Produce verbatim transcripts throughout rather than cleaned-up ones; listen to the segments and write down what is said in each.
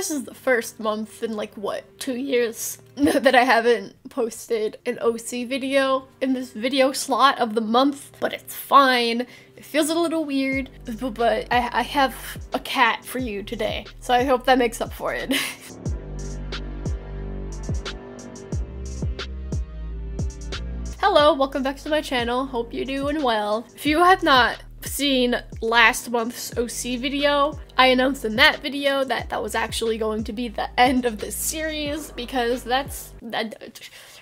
this is the first month in like, what, two years that I haven't posted an O C video in this video slot of the month, but it's fine. It feels a little weird, but I, I have a cat for you today, so I hope that makes up for it. Hello, welcome back to my channel. Hope you're doing well. If you have not seen last month's O C video, I announced in that video that that was actually going to be the end of this series, because that's that,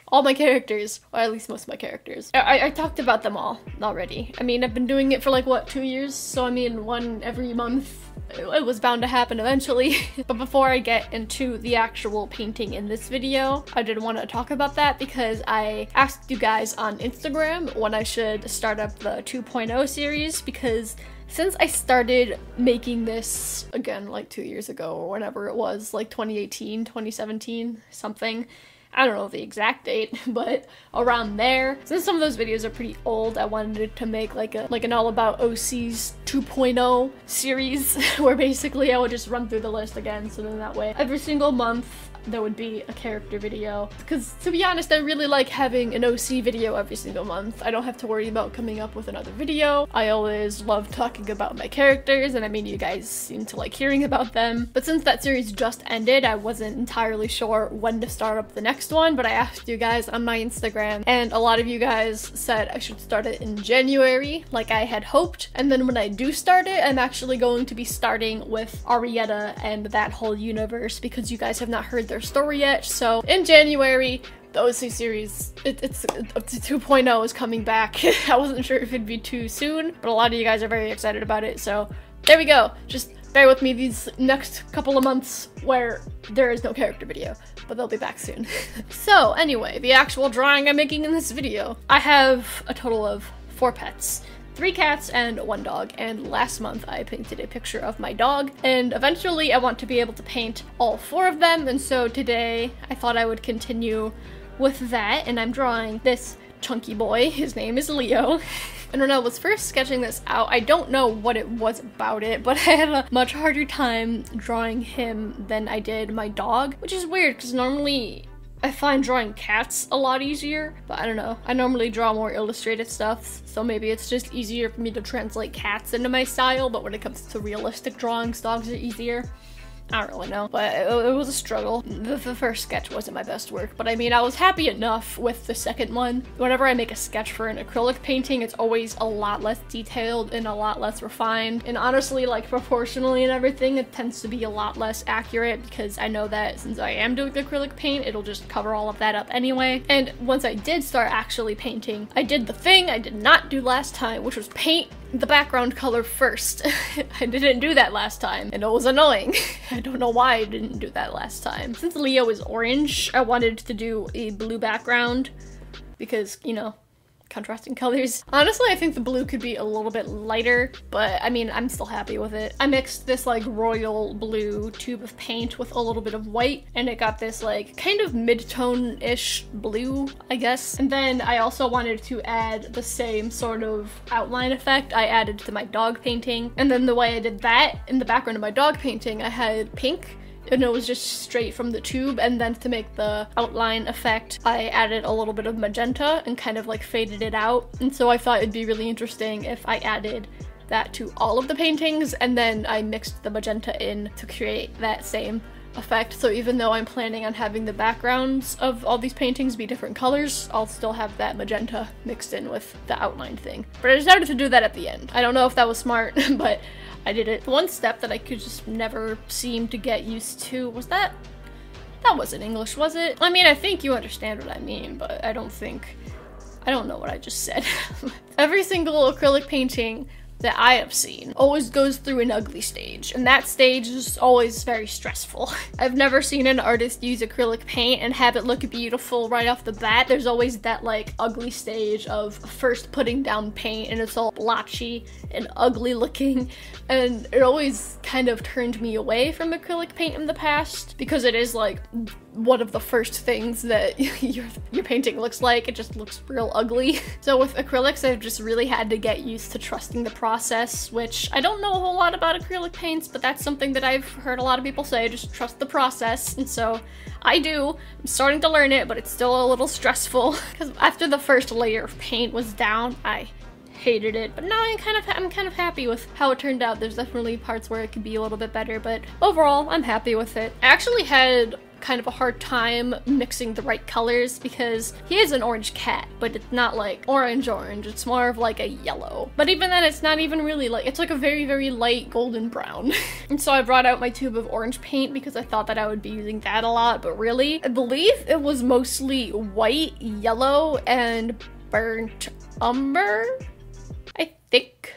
all my characters, or at least most of my characters. I, I talked about them all already. I mean, I've been doing it for like, what, two years? So I mean, one every month. It was bound to happen eventually. But before I get into the actual painting in this video, I did want to talk about that because I asked you guys on Instagram when I should start up the two point oh series, because since I started making this, again, like two years ago or whenever it was, like twenty eighteen, twenty seventeen, something, I don't know the exact date, but around there. Since some of those videos are pretty old, I wanted to make like a like an all about O Cs two point oh series where basically I would just run through the list again, so then that way every single month there would be a character video. Because to be honest, I really like having an O C video every single month. I don't have to worry about coming up with another video. I always love talking about my characters, and I mean, you guys seem to like hearing about them. But since that series just ended, I wasn't entirely sure when to start up the next one, but I asked you guys on my Instagram, and a lot of you guys said I should start it in January, like I had hoped. And then when I do start it, I'm actually going to be starting with Arietta and that whole universe, because you guys have not heard their story yet. So in January, the O C series, it, it's up to two point oh is coming back. I wasn't sure if it'd be too soon, but a lot of you guys are very excited about it, so there we go. Just bear with me these next couple of months where there is no character video, but they'll be back soon. So anyway, the actual drawing I'm making in this video, I have a total of four pets. Three cats and one dog, and last month I painted a picture of my dog, and eventually I want to be able to paint all four of them, and so today I thought I would continue with that, and I'm drawing this chunky boy. His name is Leo. And when I was first sketching this out, I don't know what it was about it, but I had a much harder time drawing him than I did my dog, which is weird because normally I find drawing cats a lot easier, but I don't know. I normally draw more illustrated stuff, so maybe it's just easier for me to translate cats into my style, but when it comes to realistic drawings, dogs are easier. I don't really know, but it, it was a struggle. The, the first sketch wasn't my best work, but I mean, I was happy enough with the second one. Whenever I make a sketch for an acrylic painting, it's always a lot less detailed and a lot less refined. And honestly, like proportionally and everything, it tends to be a lot less accurate, because I know that since I am doing acrylic paint, it'll just cover all of that up anyway. And once I did start actually painting, I did the thing I did not do last time, which was paint the background color first. I didn't do that last time, and it was annoying. I don't know why I didn't do that last time. Since Leo is orange, I wanted to do a blue background because, you know, contrasting colors. Honestly, I think the blue could be a little bit lighter, but I mean, I'm still happy with it. I mixed this like royal blue tube of paint with a little bit of white, and it got this like kind of mid-tone-ish blue, I guess. And then I also wanted to add the same sort of outline effect I added to my dog painting. And then the way I did that, in the background of my dog painting, I had pink, and it was just straight from the tube, and then to make the outline effect, I added a little bit of magenta and kind of like faded it out. And so I thought it'd be really interesting if I added that to all of the paintings, and then I mixed the magenta in to create that same effect. So even though I'm planning on having the backgrounds of all these paintings be different colors, I'll still have that magenta mixed in with the outline thing. But I decided to do that at the end. I don't know if that was smart, but I did it. The one step that I could just never seem to get used to was that, that wasn't English, was it? I mean, I think you understand what I mean, but I don't think, I don't know what I just said. Every single acrylic painting that I have seen always goes through an ugly stage, and that stage is always very stressful. I've never seen an artist use acrylic paint and have it look beautiful right off the bat. There's always that like ugly stage of first putting down paint, and it's all blotchy and ugly looking, and it always kind of turned me away from acrylic paint in the past because it is like one of the first things that your, your painting looks like. It just looks real ugly. So with acrylics, I've just really had to get used to trusting the process, which I don't know a whole lot about acrylic paints, but that's something that I've heard a lot of people say, just trust the process. And so I do. I'm starting to learn it, but it's still a little stressful because after the first layer of paint was down, I hated it, but now I'm kind of I'm kind of happy with how it turned out. There's definitely parts where it could be a little bit better, but overall I'm happy with it. I actually had kind of a hard time mixing the right colors because he is an orange cat, but it's not like orange orange, it's more of like a yellow. But even then, it's not even really like, it's like a very very light golden brown. And so I brought out my tube of orange paint because I thought that I would be using that a lot, but really I believe it was mostly white, yellow, and burnt umber, I think.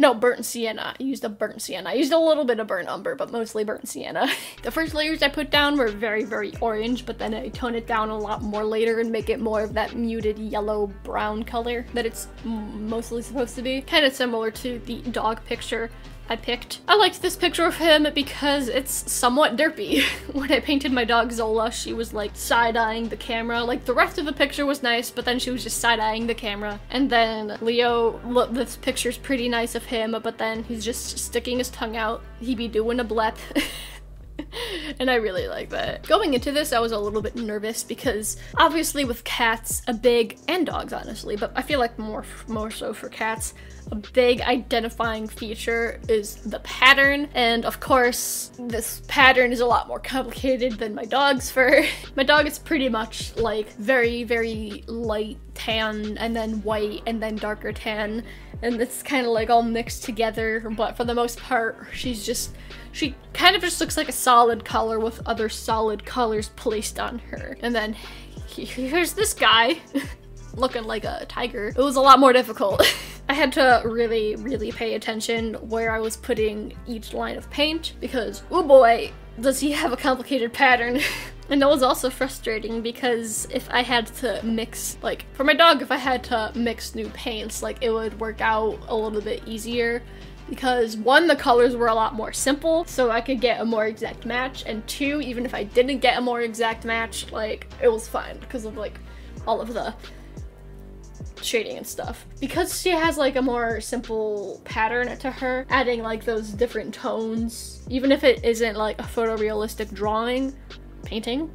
No, burnt sienna. I used a burnt sienna. I used a little bit of burnt umber, but mostly burnt sienna. The first layers I put down were very, very orange, but then I tone it down a lot more later and make it more of that muted yellow-brown color that it's mostly supposed to be. Kind of similar to the dog picture I picked. I liked this picture of him because it's somewhat derpy. When I painted my dog Zola, she was like side-eyeing the camera. Like the rest of the picture was nice, but then she was just side-eyeing the camera. And then Leo, look, this picture's pretty nice of him, but then he's just sticking his tongue out. He be doing a blep. And I really like that. Going into this, I was a little bit nervous because obviously with cats, a big, and dogs honestly, but I feel like more, more so for cats, a big identifying feature is the pattern. And of course, this pattern is a lot more complicated than my dog's fur. My dog is pretty much like very, very light tan and then white and then darker tan. And it's kind of like all mixed together, but for the most part, she's just, she kind of just looks like a solid color with other solid colors placed on her. And then here's this guy looking like a tiger. It was a lot more difficult. I had to really, really pay attention where I was putting each line of paint because, oh boy, does he have a complicated pattern. And that was also frustrating because if I had to mix, like for my dog, if I had to mix new paints, like it would work out a little bit easier because one, the colors were a lot more simple, so I could get a more exact match. And two, even if I didn't get a more exact match, like it was fine because of like all of the shading and stuff. Because she has like a more simple pattern to her, adding like those different tones, even if it isn't like a photorealistic drawing, painting,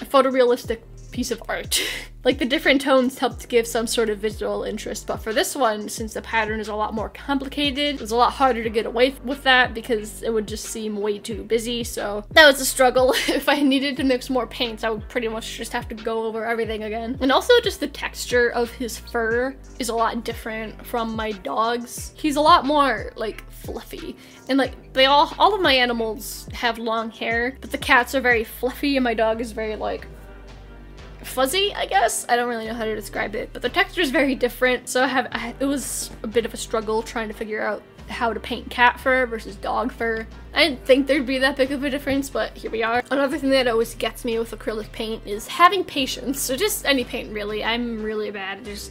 a photorealistic piece of art. Like the different tones help to give some sort of visual interest, but for this one, since the pattern is a lot more complicated, it was a lot harder to get away with that because it would just seem way too busy, so that was a struggle. If I needed to mix more paints, I would pretty much just have to go over everything again. And also just the texture of his fur is a lot different from my dog's. He's a lot more like fluffy, and like they all, all of my animals have long hair, but the cats are very fluffy and my dog is very like fuzzy, I guess. I don't really know how to describe it, but the texture is very different, so I have I, it was a bit of a struggle trying to figure out how to paint cat fur versus dog fur. I didn't think there'd be that big of a difference, but here we are. Another thing that always gets me with acrylic paint is having patience. So just any paint really, I'm really bad at just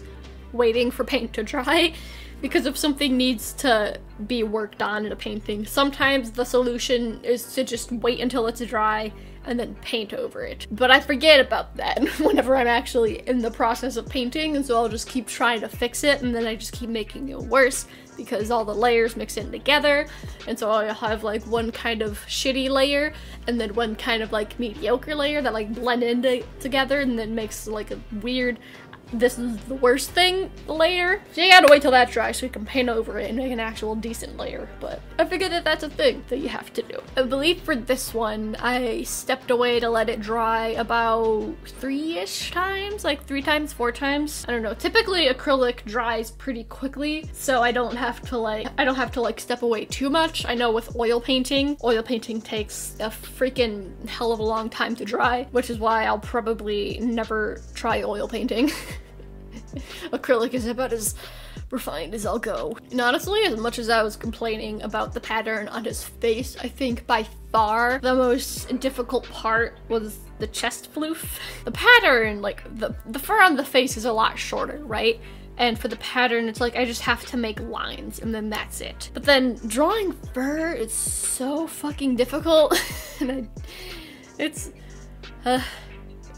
waiting for paint to dry. Because if something needs to be worked on in a painting, sometimes the solution is to just wait until it's dry and then paint over it. But I forget about that whenever I'm actually in the process of painting, and so I'll just keep trying to fix it, and then I just keep making it worse because all the layers mix in together, and so I'll have like one kind of shitty layer and then one kind of like mediocre layer that like blend in together and then makes like a weird, this is the worst thing layer. So you gotta wait till that dries so you can paint over it and make an actual decent layer, but I figured that that's a thing that you have to do. I believe for this one, I stepped away to let it dry about three-ish times, like three times, four times. I don't know, typically acrylic dries pretty quickly, so I don't have to like, I don't have to like step away too much. I know with oil painting, oil painting takes a freaking hell of a long time to dry, which is why I'll probably never try oil painting. Acrylic is about as refined as I'll go. And honestly, as much as I was complaining about the pattern on his face, I think by far the most difficult part was the chest floof. The pattern, like the, the fur on the face is a lot shorter, right? And for the pattern, it's like I just have to make lines and then that's it. But then drawing fur is so fucking difficult. And I It's, uh,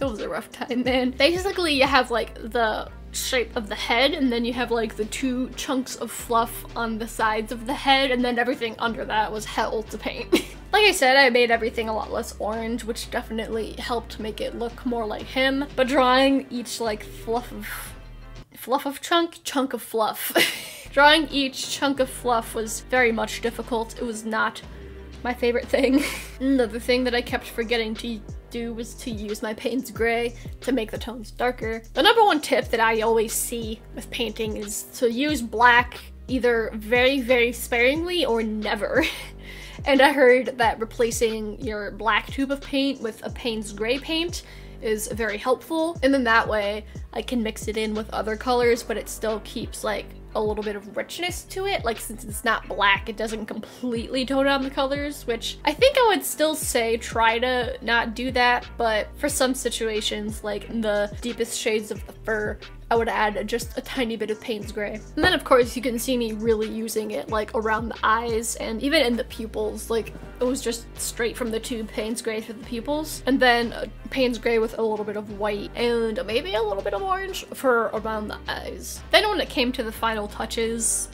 it was a rough time, man. Basically, you have like the shape of the head, and then you have like the two chunks of fluff on the sides of the head, and then everything under that was hell to paint. Like I said, I made everything a lot less orange, which definitely helped make it look more like him. But drawing each like fluff of, fluff of chunk? Chunk of fluff. Drawing each chunk of fluff was very much difficult. It was not my favorite thing. Another thing that I kept forgetting to do was to use my Payne's Grey to make the tones darker. The number one tip that I always see with painting is to use black either very, very sparingly or never. And I heard that replacing your black tube of paint with a Payne's Grey paint is very helpful. And then that way I can mix it in with other colors, but it still keeps like a little bit of richness to it. Like since it's not black, it doesn't completely tone down the colors, which I think I would still say try to not do that. But for some situations, like in the deepest shades of the fur, I would add just a tiny bit of Payne's Grey. And then of course you can see me really using it like around the eyes and even in the pupils. Like it was just straight from the tube Payne's Grey for the pupils, and then uh, Payne's Grey with a little bit of white and maybe a little bit of orange for around the eyes. Then when it came to the final touches,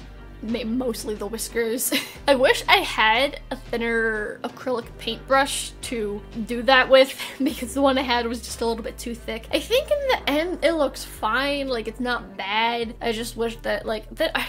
mostly the whiskers. I wish I had a thinner acrylic paintbrush to do that with, because the one I had was just a little bit too thick. I think in the end it looks fine, like it's not bad. I just wish that like that I,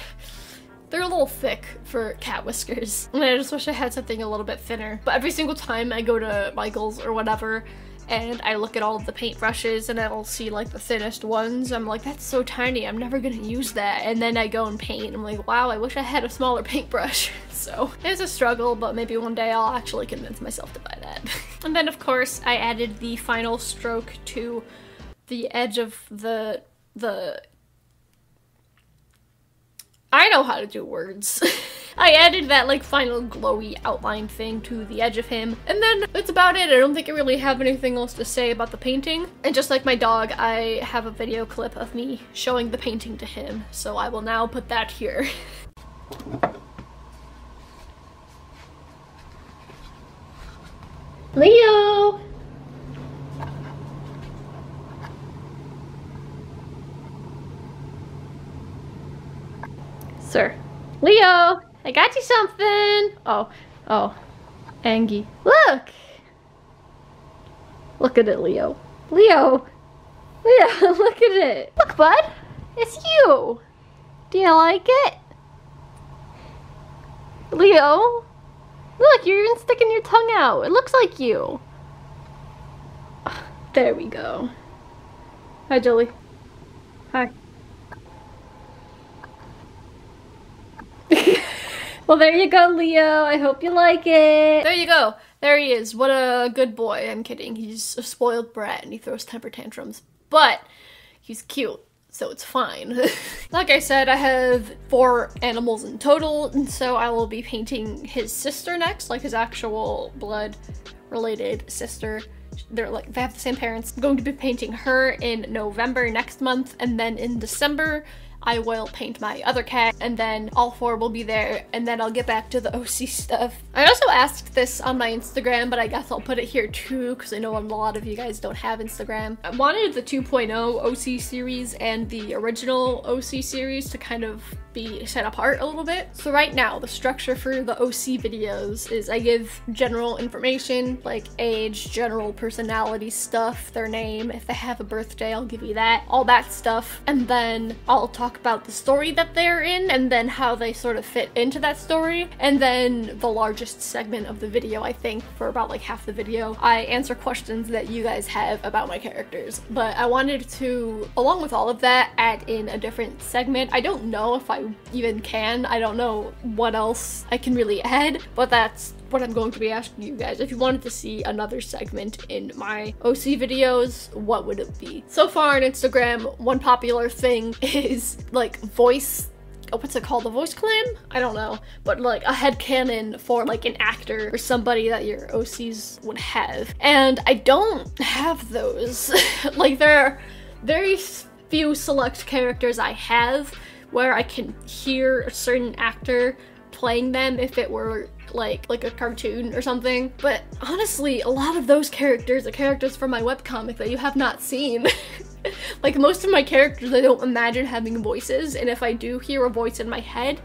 they're a little thick for cat whiskers, and I just wish I had something a little bit thinner. But every single time I go to Michael's or whatever and I look at all of the paintbrushes and I'll see like the thinnest ones, I'm like, that's so tiny, I'm never gonna use that. And then I go and paint and I'm like, wow, I wish I had a smaller paintbrush. So it's a struggle, but maybe one day I'll actually convince myself to buy that. And then of course I added the final stroke to the edge of the, the, I know how to do words. I added that like final glowy outline thing to the edge of him, and then that's about it. I don't think I really have anything else to say about the painting. And just like my dog, I have a video clip of me showing the painting to him, so I will now put that here. Leo! Sir. Leo! I got you something! Oh, oh, Angie. Look! Look at it, Leo. Leo! Leo, look at it! Look, bud! It's you! Do you like it? Leo! Look, you're even sticking your tongue out! It looks like you! There we go. Hi, Jolie. Hi. Well, there you go, Leo. I hope you like it. There you go. There he is. What a good boy. I'm kidding. He's a spoiled brat and he throws temper tantrums, but he's cute, so it's fine. Like I said, I have four animals in total, and so I will be painting his sister next, like his actual blood-related sister. They're like, they have the same parents. I'm going to be painting her in November next month, and then in December, I will paint my other cat, and then all four will be there, and then I'll get back to the O C stuff. I also asked this on my Instagram, but I guess I'll put it here too, because I know a lot of you guys don't have Instagram. I wanted the two point oh O C series and the original O C series to kind of be set apart a little bit. So right now, the structure for the O C videos is I give general information, like age, general personality stuff, their name. If they have a birthday, I'll give you that, all that stuff. And then I'll talk about the story that they're in and then how they sort of fit into that story. And then the largest segment of the video, I think for about like half the video, I answer questions that you guys have about my characters. But I wanted to, along with all of that, add in a different segment. I don't know if I even can. I don't know what else I can really add, but that's what I'm going to be asking you guys. If you wanted to see another segment in my O C videos, what would it be? So far on Instagram, one popular thing is like voice, oh, what's it called? A voice claim? I don't know, but like a headcanon for like an actor or somebody that your O Cs would have. And I don't have those. Like there are very few select characters I have where I can hear a certain actor playing them if it were act like like a cartoon or something. But honestly, a lot of those characters are characters from my webcomic that you have not seen. Like, most of my characters, I don't imagine having voices, and if I do hear a voice in my head,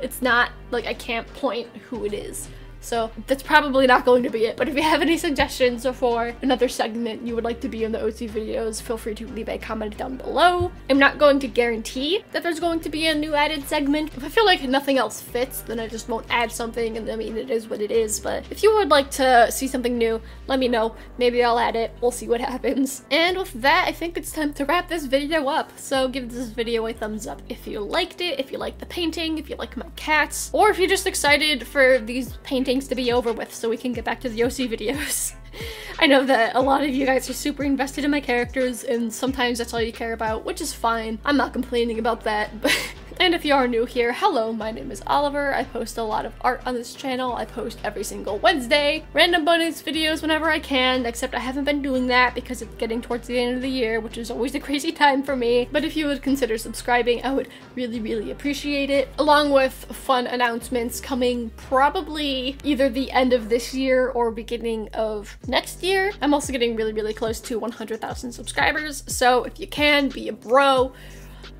it's not, like, I can't point who it is. So that's probably not going to be it, but if you have any suggestions for another segment you would like to be in the O C videos, feel free to leave a comment down below. I'm not going to guarantee that there's going to be a new added segment. If I feel like nothing else fits, then I just won't add something, and I mean, it is what it is. But if you would like to see something new, let me know. Maybe I'll add it. We'll see what happens. And with that, I think it's time to wrap this video up. So give this video a thumbs up if you liked it, if you like the painting, if you like my cats, or if you're just excited for these paintings to be over with so we can get back to the O C videos. I know that a lot of you guys are super invested in my characters, and sometimes that's all you care about, which is fine. I'm not complaining about that, but... And if you are new here, hello, my name is Oliver. I post a lot of art on this channel. I post every single Wednesday, random bonus videos whenever I can, except I haven't been doing that because it's getting towards the end of the year, which is always a crazy time for me. But if you would consider subscribing, I would really, really appreciate it. Along with fun announcements coming probably either the end of this year or beginning of next year. I'm also getting really, really close to one hundred thousand subscribers. So if you can, be a bro,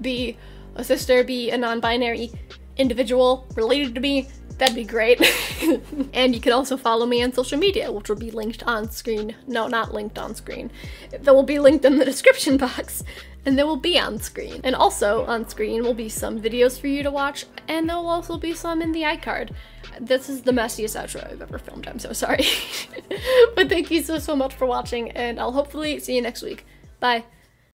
be... a sister, be a non-binary individual related to me, that'd be great. And you can also follow me on social media, which will be linked on screen. No, not linked on screen. That will be linked in the description box, and they will be on screen. And also on screen will be some videos for you to watch, and there will also be some in the iCard. This is the messiest outro I've ever filmed, I'm so sorry. But thank you so, so much for watching, and I'll hopefully see you next week. Bye.